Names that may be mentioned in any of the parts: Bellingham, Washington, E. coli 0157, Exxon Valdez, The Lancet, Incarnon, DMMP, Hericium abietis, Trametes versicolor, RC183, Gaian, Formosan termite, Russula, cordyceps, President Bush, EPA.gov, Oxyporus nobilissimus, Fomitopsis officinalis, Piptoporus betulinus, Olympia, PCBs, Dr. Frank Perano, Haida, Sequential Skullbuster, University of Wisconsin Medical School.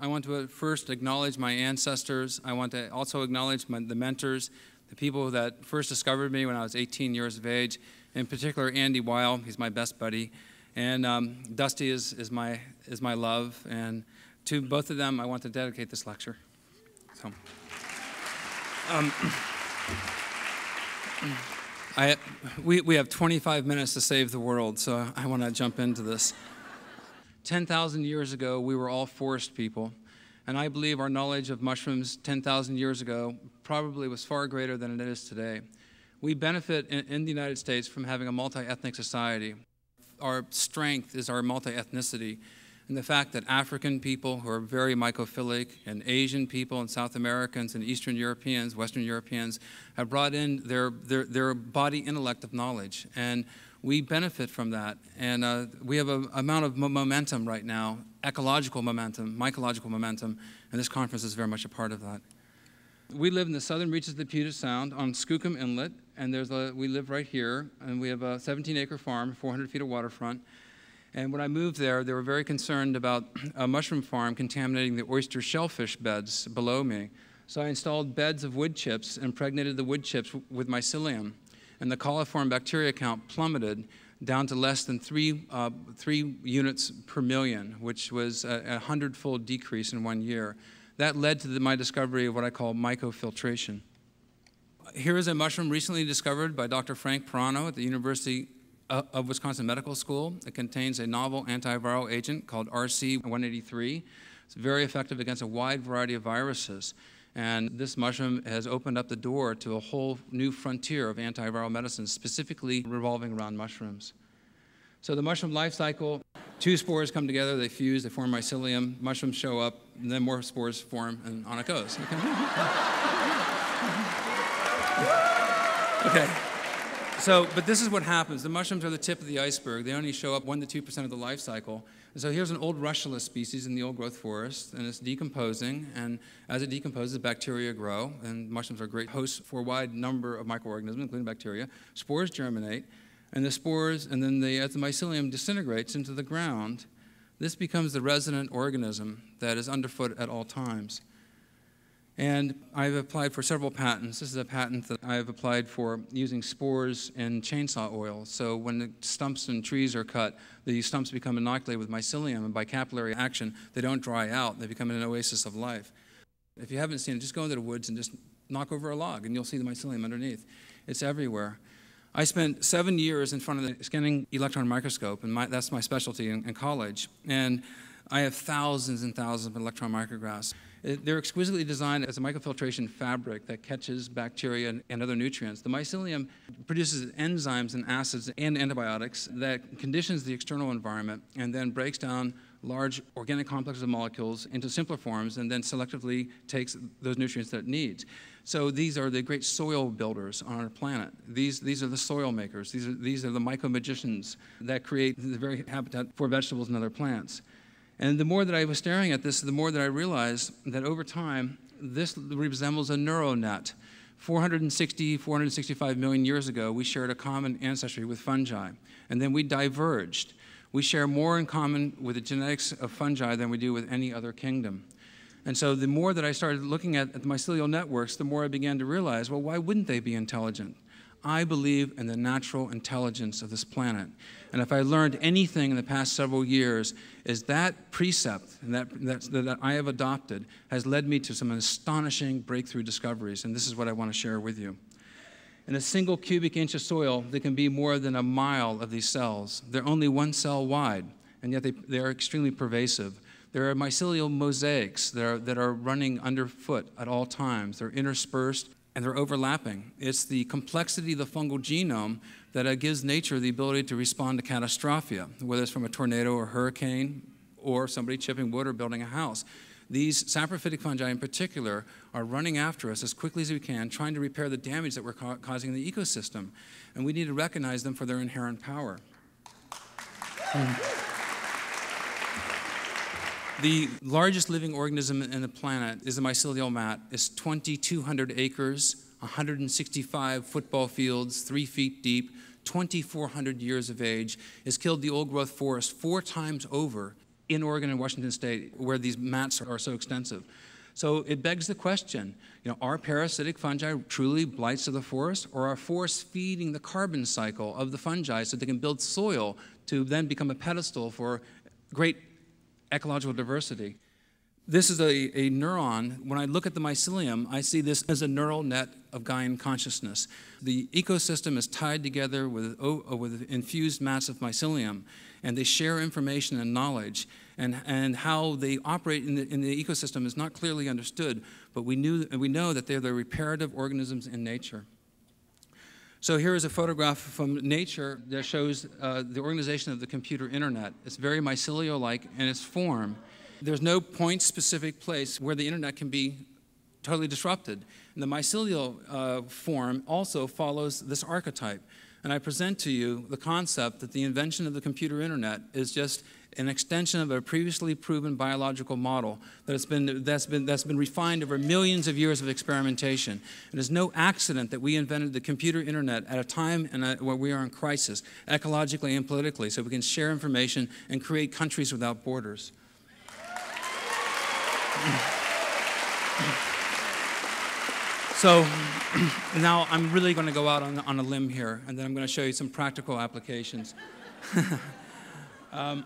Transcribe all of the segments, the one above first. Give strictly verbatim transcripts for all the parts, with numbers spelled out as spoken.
I want to first acknowledge my ancestors. I want to also acknowledge my, the mentors, the people that first discovered me when I was eighteen years of age, in particular Andy Weil, he's my best buddy, and um, Dusty is, is, my, is my love, and to both of them I want to dedicate this lecture. So, um, I, we, we have twenty-five minutes to save the world, so I want to jump into this. ten thousand years ago, we were all forest people, and I believe our knowledge of mushrooms ten thousand years ago probably was far greater than it is today. We benefit in, in the United States from having a multi-ethnic society. Our strength is our multi-ethnicity, and the fact that African people who are very mycophilic, and Asian people, and South Americans, and Eastern Europeans, Western Europeans, have brought in their, their, their body intellect of knowledge. And we benefit from that, and uh, we have an amount of momentum right now, ecological momentum, mycological momentum, and this conference is very much a part of that. We live in the southern reaches of the Puget Sound on Skookum Inlet, and there's a, we live right here, and we have a seventeen acre farm, four hundred feet of waterfront, and when I moved there, they were very concerned about a mushroom farm contaminating the oyster shellfish beds below me. So I installed beds of wood chips, impregnated the wood chips with mycelium, and the coliform bacteria count plummeted down to less than three, uh, three units per million, which was a, a hundredfold decrease in one year. That led to the, my discovery of what I call mycofiltration. Here is a mushroom recently discovered by Doctor Frank Perano at the University of Wisconsin Medical School. It contains a novel antiviral agent called R C one eighty-three. It's very effective against a wide variety of viruses. And this mushroom has opened up the door to a whole new frontier of antiviral medicine, specifically revolving around mushrooms. So the mushroom life cycle, two spores come together, they fuse, they form mycelium, mushrooms show up, and then more spores form, and on it goes. Okay. So, but this is what happens. The mushrooms are the tip of the iceberg. They only show up one to two percent of the life cycle. And so here's an old Russula species in the old growth forest, and it's decomposing. And as it decomposes, bacteria grow, and mushrooms are great hosts for a wide number of microorganisms, including bacteria. Spores germinate, and the spores, and then the, as the mycelium disintegrates into the ground, this becomes the resident organism that is underfoot at all times. And I've applied for several patents. This is a patent that I've applied for using spores in chainsaw oil. So when the stumps and trees are cut, the stumps become inoculated with mycelium, and by capillary action, they don't dry out. They become an oasis of life. If you haven't seen it, just go into the woods and just knock over a log, and you'll see the mycelium underneath. It's everywhere. I spent seven years in front of the scanning electron microscope, and my, that's my specialty in, in college. And I have thousands and thousands of electron micrographs. They're exquisitely designed as a microfiltration fabric that catches bacteria and, and other nutrients. The mycelium produces enzymes and acids and antibiotics that conditions the external environment and then breaks down large organic complexes of molecules into simpler forms and then selectively takes those nutrients that it needs. So these are the great soil builders on our planet. These, these are the soil makers. These are, these are the myco-magicians that create the very habitat for vegetables and other plants. And the more that I was staring at this, the more that I realized that over time, this resembles a neural net. four hundred sixty, four hundred sixty-five million years ago, we shared a common ancestry with fungi, and then we diverged. We share more in common with the genetics of fungi than we do with any other kingdom. And so the more that I started looking at, at the mycelial networks, the more I began to realize, well, why wouldn't they be intelligent? I believe in the natural intelligence of this planet. And if I learned anything in the past several years, is that precept that, that, that I have adopted has led me to some astonishing breakthrough discoveries, and this is what I want to share with you. In a single cubic inch of soil, there can be more than a mile of these cells. They're only one cell wide, and yet they, they are extremely pervasive. There are mycelial mosaics that are, that are running underfoot at all times. They're interspersed, and they're overlapping. It's the complexity of the fungal genome that gives nature the ability to respond to catastrophia, whether it's from a tornado or hurricane or somebody chipping wood or building a house. These saprophytic fungi in particular are running after us as quickly as we can, trying to repair the damage that we're ca causing in the ecosystem. And we need to recognize them for their inherent power. Um, The largest living organism in the planet is the mycelial mat. It's twenty-two hundred acres, one hundred sixty-five football fields, three feet deep, twenty-four hundred years of age. It's killed the old growth forest four times over. in Oregon and Washington State, where these mats are so extensive. So it begs the question, you know, are parasitic fungi truly blights of the forest, or are forests feeding the carbon cycle of the fungi so they can build soil to then become a pedestal for great ecological diversity? This is a, a neuron. When I look at the mycelium, I see this as a neural net of Gaian consciousness. The ecosystem is tied together with, with infused mats of mycelium, and they share information and knowledge. And, and how they operate in the, in the ecosystem is not clearly understood, but we, knew, we know that they're the reparative organisms in nature. So here is a photograph from Nature that shows uh, the organization of the computer internet. It's very mycelio-like in its form. There's no point-specific place where the internet can be totally disrupted. And the mycelial uh, form also follows this archetype. And I present to you the concept that the invention of the computer internet is just an extension of a previously proven biological model that's been, that's been, that's been refined over millions of years of experimentation. It is no accident that we invented the computer internet at a time in a, where we are in crisis, ecologically and politically, so we can share information and create countries without borders. So now I'm really going to go out on, on a limb here, and then I'm going to show you some practical applications. Um,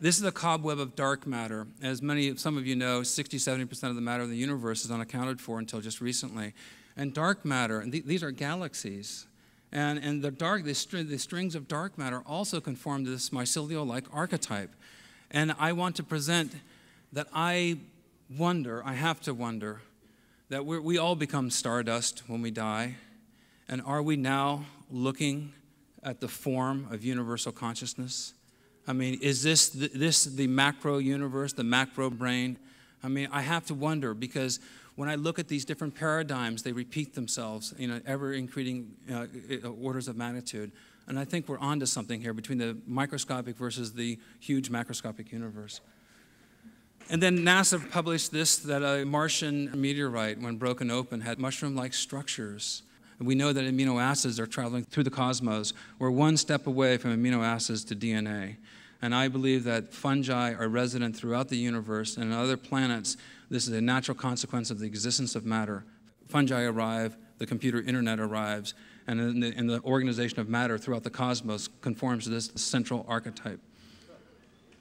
this is a cobweb of dark matter. As many, some of you know, sixty, seventy percent of the matter of the universe is unaccounted for until just recently. And dark matter, and th these are galaxies. And, and the, dark, the, str the strings of dark matter also conform to this mycelial-like archetype. And I want to present that I wonder, I have to wonder, that we're, we all become stardust when we die. And are we now looking at the form of universal consciousness? I mean, is this the, this the macro universe, the macro brain? I mean, I have to wonder, because when I look at these different paradigms, they repeat themselves, you know, ever increasing uh, orders of magnitude. And I think we're onto something here between the microscopic versus the huge macroscopic universe. And then NASA published this, that a Martian meteorite, when broken open, had mushroom-like structures. And we know that amino acids are traveling through the cosmos. We're one step away from amino acids to D N A. And I believe that fungi are resident throughout the universe, and on other planets, this is a natural consequence of the existence of matter. Fungi arrive, the computer internet arrives, and in the, in the organization of matter throughout the cosmos conforms to this central archetype.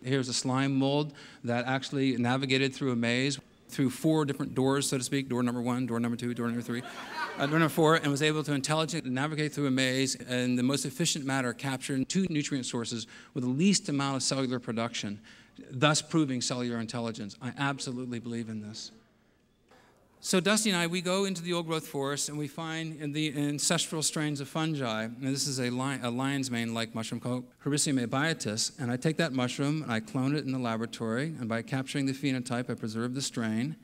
Here's a slime mold that actually navigated through a maze, through four different doors, so to speak, door number one, door number two, door number three, uh, door number four, and was able to intelligently navigate through a maze and the most efficient matter captured two nutrient sources with the least amount of cellular production, thus proving cellular intelligence. I absolutely believe in this. So Dusty and I, we go into the old growth forest and we find in the ancestral strains of fungi, and this is a, lion, a lion's mane-like mushroom called Hericium abietis, and I take that mushroom and I clone it in the laboratory, and by capturing the phenotype, I preserve the strain,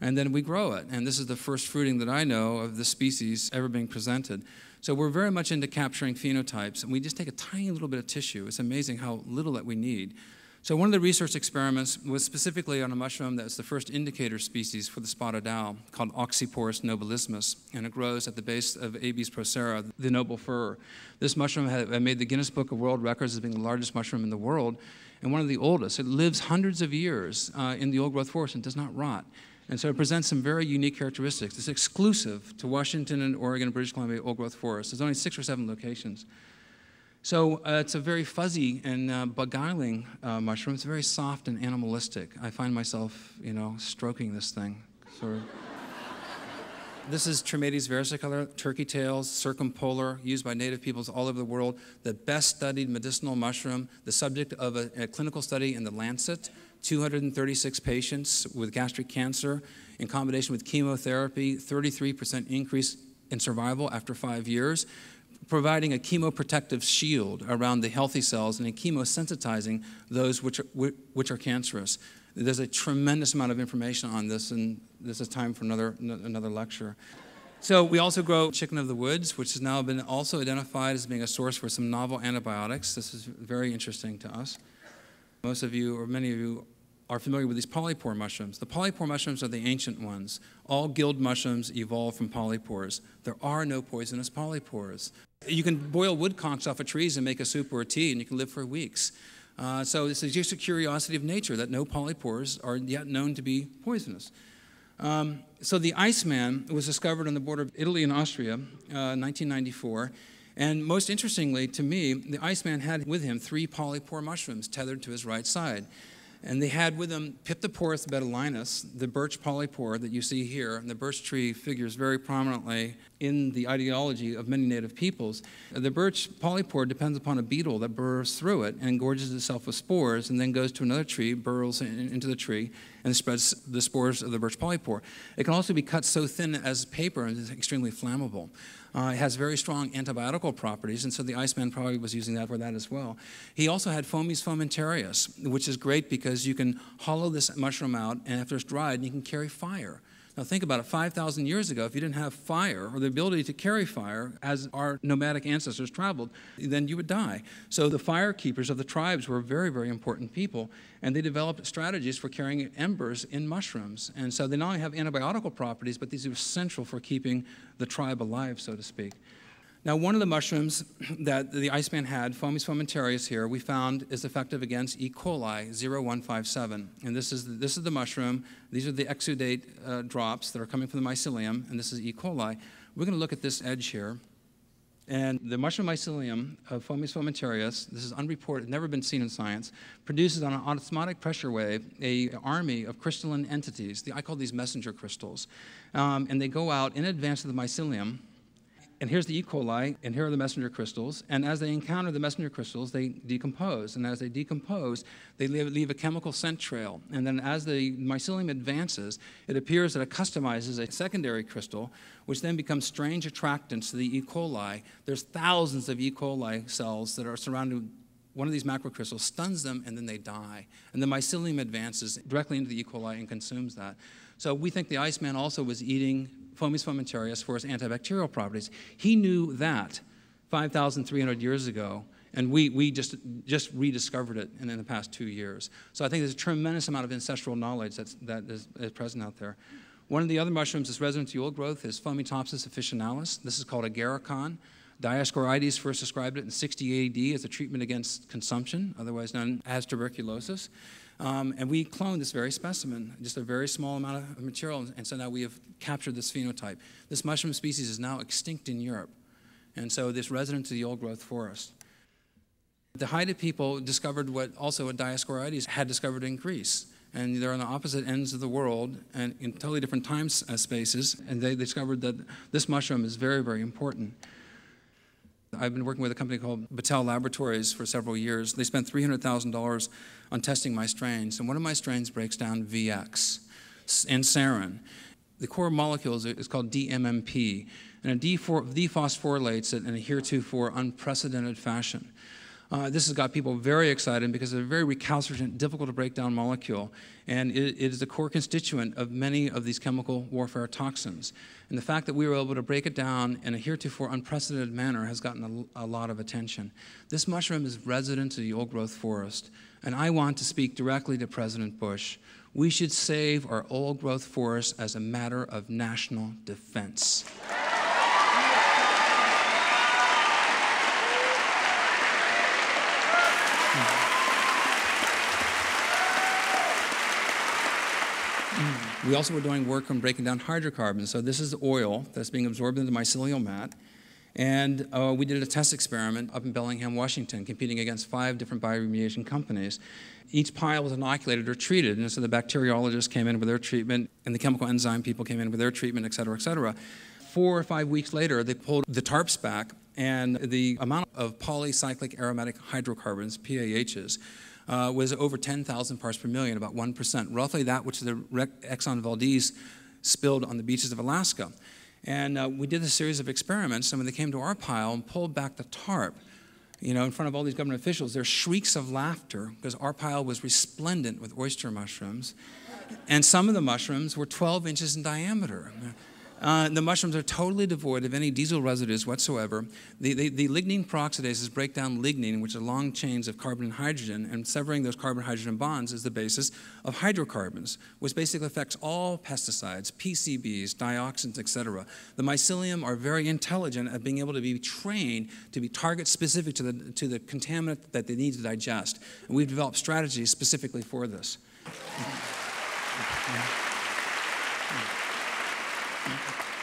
and then we grow it. And this is the first fruiting that I know of the species ever being presented. So we're very much into capturing phenotypes, and we just take a tiny little bit of tissue. It's amazing how little that we need. So one of the research experiments was specifically on a mushroom that's the first indicator species for the spotted owl, called Oxyporus nobilissimus, and it grows at the base of Abies procera, the noble fir. This mushroom had made the Guinness Book of World Records as being the largest mushroom in the world, and one of the oldest. It lives hundreds of years uh, in the old-growth forest and does not rot. And so it presents some very unique characteristics. It's exclusive to Washington and Oregon and British Columbia old-growth forests. There's only six or seven locations. So uh, it's a very fuzzy and uh, beguiling uh, mushroom. It's very soft and animalistic. I find myself, you know, stroking this thing, sort of. This is Trametes versicolor, turkey tails, circumpolar, used by native peoples all over the world. The best studied medicinal mushroom, the subject of a, a clinical study in The Lancet. two hundred thirty-six patients with gastric cancer in combination with chemotherapy, thirty-three percent increase in survival after five years. Providing a chemoprotective shield around the healthy cells and chemosensitizing those which are, which are cancerous. There's a tremendous amount of information on this, and this is time for another, another lecture. So we also grow chicken of the woods, which has now been also identified as being a source for some novel antibiotics. This is very interesting to us. Most of you, or many of you, are familiar with these polypore mushrooms. The polypore mushrooms are the ancient ones. All guild mushrooms evolved from polypores. There are no poisonous polypores. You can boil wood conchs off of trees and make a soup or a tea, and you can live for weeks. Uh, so this is just a curiosity of nature that no polypores are yet known to be poisonous. Um, so the Iceman was discovered on the border of Italy and Austria uh, in nineteen ninety-four. And most interestingly to me, the Iceman had with him three polypore mushrooms tethered to his right side. And they had with them Piptoporus betulinus, the birch polypore that you see here. And the birch tree figures very prominently in the ideology of many native peoples. The birch polypore depends upon a beetle that burrows through it and engorges itself with spores and then goes to another tree, burrows in, into the tree, and spreads the spores of the birch polypore. It can also be cut so thin as paper and is extremely flammable. Uh, it has very strong antibiotical properties, and so the Iceman probably was using that for that as well. He also had Fomes fomentarius, which is great because you can hollow this mushroom out, and after it's dried, you can carry fire. Now think about it, five thousand years ago, if you didn't have fire or the ability to carry fire as our nomadic ancestors traveled, then you would die. So the fire keepers of the tribes were very, very important people, and they developed strategies for carrying embers in mushrooms. And so they not only have antibiotical properties, but these are essential for keeping the tribe alive, so to speak. Now, one of the mushrooms that the Iceman had, Fomes fomentarius here, we found is effective against E. coli zero one five seven. And this is the, this is the mushroom. These are the exudate uh, drops that are coming from the mycelium, and this is E. coli. We're going to look at this edge here. And the mushroom mycelium of Fomes fomentarius, this is unreported, never been seen in science, produces on an osmotic pressure wave an army of crystalline entities. The, I call these messenger crystals. Um, and they go out in advance of the mycelium. And here's the E. coli, and here are the messenger crystals. And as they encounter the messenger crystals, they decompose. And as they decompose, they leave, leave a chemical scent trail. And then as the mycelium advances, it appears that it customizes a secondary crystal, which then becomes strange attractants to the E. coli. There's thousands of E. coli cells that are surrounding one of these macrocrystals, stuns them, and then they die. And the mycelium advances directly into the E. coli and consumes that. So we think the Iceman also was eating Fomes fomentarius for its antibacterial properties. He knew that five thousand three hundred years ago, and we, we just, just rediscovered it in, in the past two years. So I think there's a tremendous amount of ancestral knowledge that's, that is, is present out there. One of the other mushrooms that's resident to old growth is Fomitopsis officinalis. This is called agaricon. Dioscorides first described it in sixty A D as a treatment against consumption, otherwise known as tuberculosis. Um, and we cloned this very specimen, just a very small amount of material, and so now we have captured this phenotype. This mushroom species is now extinct in Europe, and so this resident to the old growth forest. The Haida people discovered what also a Dioscorides had discovered in Greece, and they're on the opposite ends of the world and in totally different time spaces, and they discovered that this mushroom is very, very important. I've been working with a company called Battelle Laboratories for several years. They spent three hundred thousand dollars on testing my strains, and one of my strains breaks down V X and sarin. The core molecule is called D M M P, and it dephosphorylates it in a heretofore unprecedented fashion. Uh, this has got people very excited because it's a very recalcitrant, difficult-to-break-down molecule, and it, it is the core constituent of many of these chemical warfare toxins. And the fact that we were able to break it down in a heretofore unprecedented manner has gotten a, a lot of attention. This mushroom is resident to the old-growth forest, and I want to speak directly to President Bush. We should save our old-growth forest as a matter of national defense. We also were doing work on breaking down hydrocarbons. So this is oil that's being absorbed into the mycelial mat. And uh, we did a test experiment up in Bellingham, Washington, competing against five different bioremediation companies. Each pile was inoculated or treated. And so the bacteriologists came in with their treatment, and the chemical enzyme people came in with their treatment, et cetera, et cetera. Four or five weeks later, they pulled the tarps back, and the amount of polycyclic aromatic hydrocarbons, P A Hs, Uh, was over ten thousand parts per million, about one percent, roughly that which the Exxon Valdez spilled on the beaches of Alaska. And uh, we did a series of experiments, and when they came to our pile and pulled back the tarp, you know, in front of all these government officials, there were shrieks of laughter because our pile was resplendent with oyster mushrooms, and some of the mushrooms were twelve inches in diameter. Uh, the mushrooms are totally devoid of any diesel residues whatsoever. The, the, the lignin peroxidases break down lignin, which are long chains of carbon and hydrogen, and severing those carbon-hydrogen bonds is the basis of hydrocarbons, which basically affects all pesticides, P C Bs, dioxins, et cetera. The mycelium are very intelligent at being able to be trained to be target-specific to the, to the contaminant that they need to digest. And we've developed strategies specifically for this.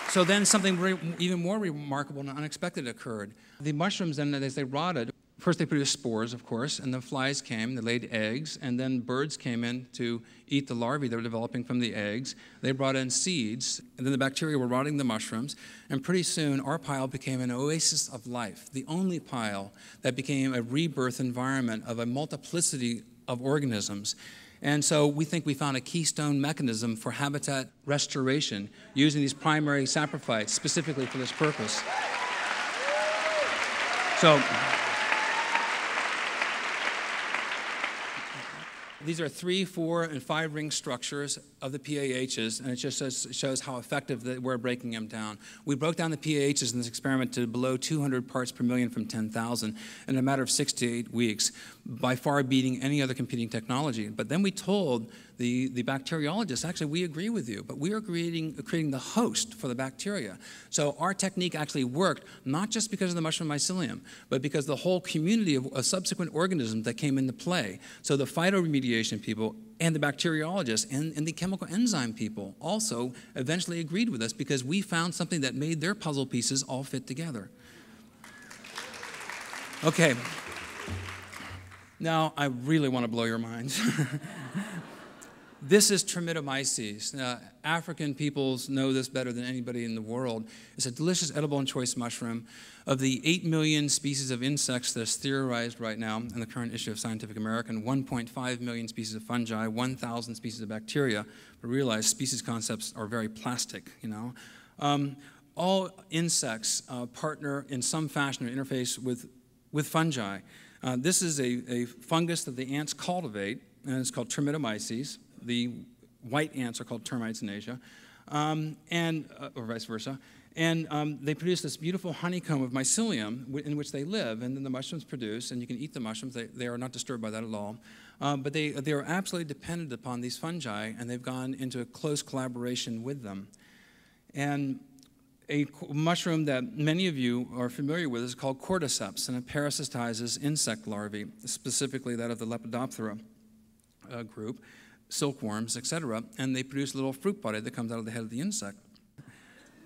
So then something re even more remarkable and unexpected occurred. The mushrooms then, as they rotted, first they produced spores, of course, and the flies came, they laid eggs, and then birds came in to eat the larvae that were developing from the eggs. They brought in seeds, and then the bacteria were rotting the mushrooms, and pretty soon our pile became an oasis of life, the only pile that became a rebirth environment of a multiplicity of organisms. And so we think we found a keystone mechanism for habitat restoration using these primary saprophytes specifically for this purpose. So these are three, four, and five ring structures of the P A Hs, and it just shows, shows how effective that we're breaking them down. We broke down the P A Hs in this experiment to below two hundred parts per million from ten thousand in a matter of six to eight weeks, by far beating any other competing technology. But then we told the, the bacteriologists, actually, we agree with you, but we are creating, creating the host for the bacteria. So our technique actually worked, not just because of the mushroom mycelium, but because the whole community of, of subsequent organisms that came into play. So the phytoremediation people and the bacteriologists and, and the chemical enzyme people also eventually agreed with us because we found something that made their puzzle pieces all fit together. Okay. Now, I really want to blow your minds. This is Termitomyces. Uh, African peoples know this better than anybody in the world. It's a delicious edible and choice mushroom. Of the eight million species of insects that's theorized right now in the current issue of Scientific American, one point five million species of fungi, one thousand species of bacteria. But realize species concepts are very plastic, you know. Um, all insects uh, partner in some fashion or interface with, with fungi. Uh, this is a, a fungus that the ants cultivate, and it's called Termitomyces. The white ants are called termites in Asia, um, and, uh, or vice versa. And um, they produce this beautiful honeycomb of mycelium in which they live, and then the mushrooms produce, and you can eat the mushrooms. They, they are not disturbed by that at all. Um, but they, they are absolutely dependent upon these fungi, and they've gone into a close collaboration with them. And a mushroom that many of you are familiar with is called cordyceps, and it parasitizes insect larvae, specifically that of the Lepidoptera uh, group, silkworms, et cetera, and they produce a little fruit body that comes out of the head of the insect.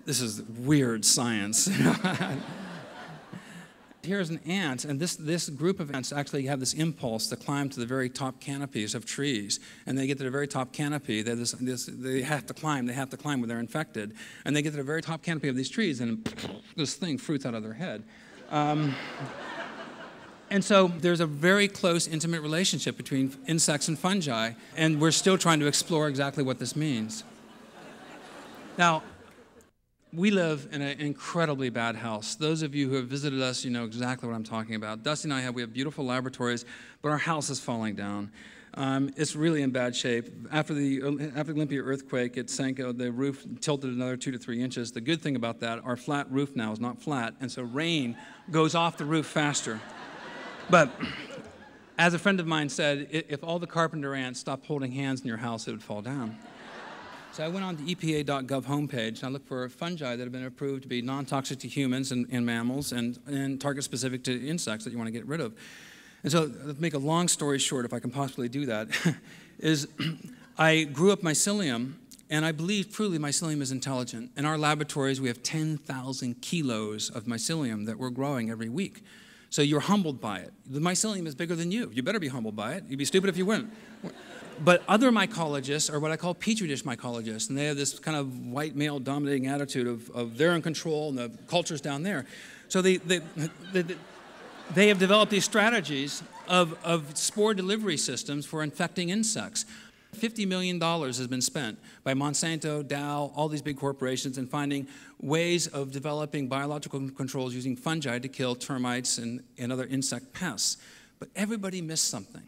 This is weird science. Here's an ant, and this, this group of ants actually have this impulse to climb to the very top canopies of trees, and they get to the very top canopy. This, this, they have to climb, they have to climb when they're infected, and they get to the very top canopy of these trees, and this thing fruits out of their head. Um, And so there's a very close, intimate relationship between insects and fungi, and we're still trying to explore exactly what this means. Now, we live in an incredibly bad house. Those of you who have visited us, you know exactly what I'm talking about. Dusty and I have, we have beautiful laboratories, but our house is falling down. Um, it's really in bad shape. After the, after the Olympia earthquake, it sank, uh, the roof tilted another two to three inches. The good thing about that, our flat roof now is not flat, and so rain goes off the roof faster. But as a friend of mine said, if all the carpenter ants stopped holding hands in your house, it would fall down. So I went on the E P A dot gov homepage, and I looked for fungi that have been approved to be non-toxic to humans and, and mammals and, and target-specific to insects that you want to get rid of. And so to make a long story short, if I can possibly do that, is I grew up mycelium, and I believe truly mycelium is intelligent. In our laboratories, we have ten thousand kilos of mycelium that we're growing every week. So you're humbled by it. The mycelium is bigger than you. You better be humbled by it. You'd be stupid if you wouldn't. But other mycologists are what I call petri dish mycologists, and they have this kind of white male dominating attitude of, of they're in control and the culture's down there. So they, they, they, they have developed these strategies of, of spore delivery systems for infecting insects. fifty million dollars has been spent by Monsanto, Dow, all these big corporations in finding ways of developing biological controls using fungi to kill termites and, and other insect pests. But everybody missed something.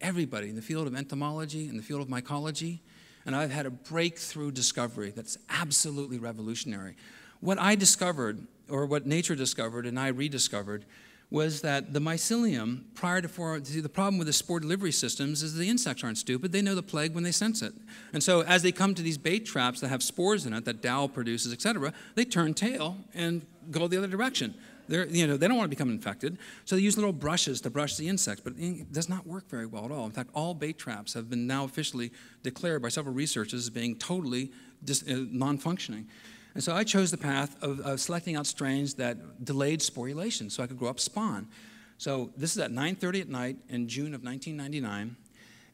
Everybody in the field of entomology, in the field of mycology, and I've had a breakthrough discovery that's absolutely revolutionary. What I discovered, or what nature discovered and I rediscovered, was that the mycelium, prior to for, the problem with the spore delivery systems is the insects aren't stupid. They know the plague when they sense it. And so as they come to these bait traps that have spores in it that Dow produces, et cetera, they turn tail and go the other direction. They're, you know, they don't want to become infected, so they use little brushes to brush the insects, but it does not work very well at all. In fact, all bait traps have been now officially declared by several researchers as being totally dis uh, non-functioning. And so I chose the path of, of selecting out strains that delayed sporulation so I could grow up spawn. So this is at nine thirty at night in June of nineteen ninety-nine,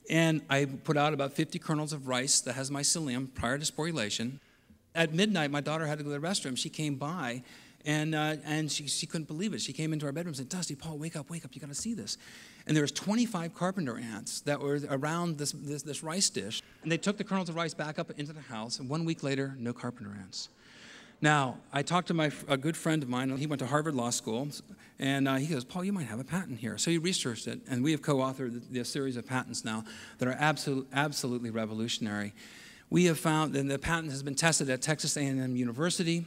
and I put out about fifty kernels of rice that has mycelium prior to sporulation. At midnight, my daughter had to go to the restroom. She came by, and, uh, and she, she couldn't believe it. She came into our bedroom and said, "Dusty, Paul, wake up, wake up, you gotta see this." And there was twenty-five carpenter ants that were around this, this, this rice dish, and they took the kernels of rice back up into the house, and one week later, no carpenter ants. Now, I talked to my, a good friend of mine. He went to Harvard Law School, and uh, he goes, "Paul, you might have a patent here." So he researched it, and we have co-authored a series of patents now that are absolute, absolutely revolutionary. We have found, and the patent has been tested at Texas A and M University,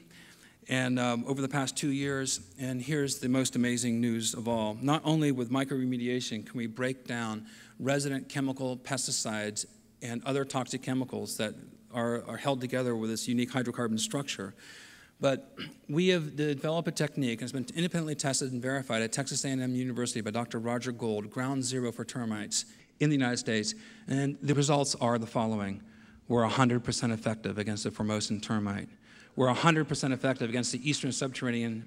and um, over the past two years, and here's the most amazing news of all. Not only with microremediation can we break down resident chemical pesticides and other toxic chemicals that are, are held together with this unique hydrocarbon structure, but we have developed a technique, and it's been independently tested and verified at Texas A and M University by Doctor Roger Gold, ground zero for termites in the United States, and the results are the following. We're one hundred percent effective against the Formosan termite. We're one hundred percent effective against the eastern subterranean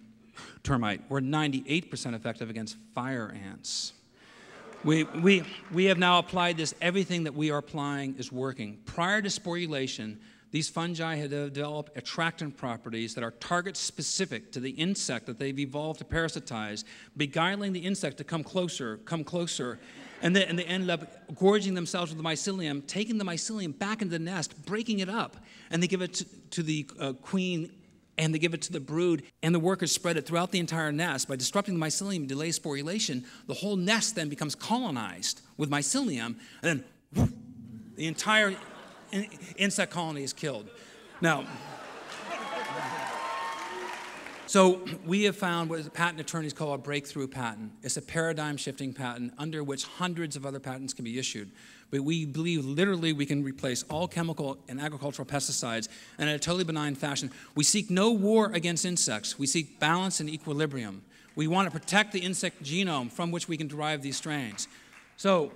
termite. We're ninety-eight percent effective against fire ants. We, we, we have now applied this. Everything that we are applying is working. Prior to sporulation, these fungi had developed attractant properties that are target-specific to the insect that they've evolved to parasitize, beguiling the insect to come closer, come closer, and they, and they ended up gorging themselves with the mycelium, taking the mycelium back into the nest, breaking it up, and they give it to, to the uh, queen, and they give it to the brood, and the workers spread it throughout the entire nest. By disrupting the mycelium and delay sporulation, the whole nest then becomes colonized with mycelium, and then whoosh, the entire in insect colony is killed. Now, so we have found what patent attorneys call a breakthrough patent. It's a paradigm-shifting patent under which hundreds of other patents can be issued. But we believe literally we can replace all chemical and agricultural pesticides in a totally benign fashion. We seek no war against insects. We seek balance and equilibrium. We want to protect the insect genome from which we can derive these strains. So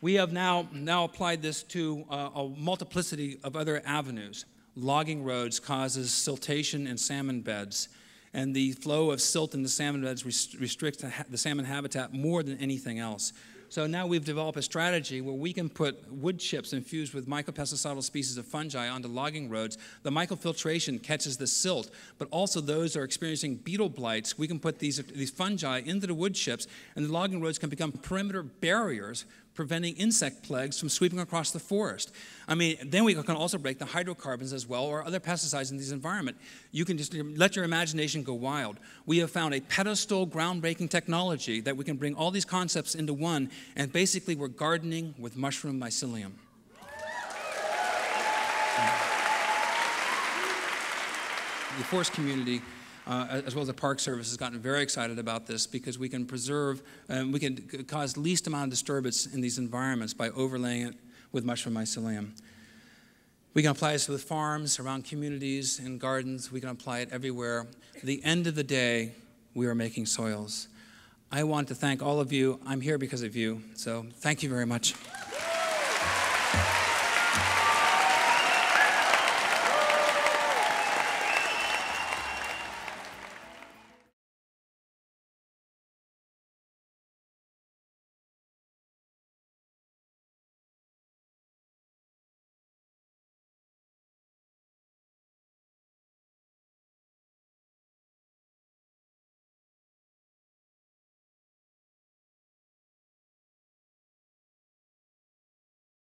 we have now, now applied this to uh, a multiplicity of other avenues. Logging roads causes siltation in salmon beds, and the flow of silt in the salmon beds rest restricts the, ha the salmon habitat more than anything else. So now we've developed a strategy where we can put wood chips infused with mycopesticidal species of fungi onto logging roads. The microfiltration catches the silt, but also those who are experiencing beetle blights, we can put these, these fungi into the wood chips, and the logging roads can become perimeter barriers preventing insect plagues from sweeping across the forest. I mean, then we can also break the hydrocarbons as well, or other pesticides in this environment. You can just let your imagination go wild. We have found a pedestal groundbreaking technology that we can bring all these concepts into one, and basically we're gardening with mushroom mycelium. The forest community, Uh, as well as the Park Service, has gotten very excited about this because we can preserve, um, we can cause least amount of disturbance in these environments by overlaying it with mushroom mycelium. We can apply this with farms, around communities, and gardens. We can apply it everywhere. At the end of the day, we are making soils. I want to thank all of you. I'm here because of you, so thank you very much.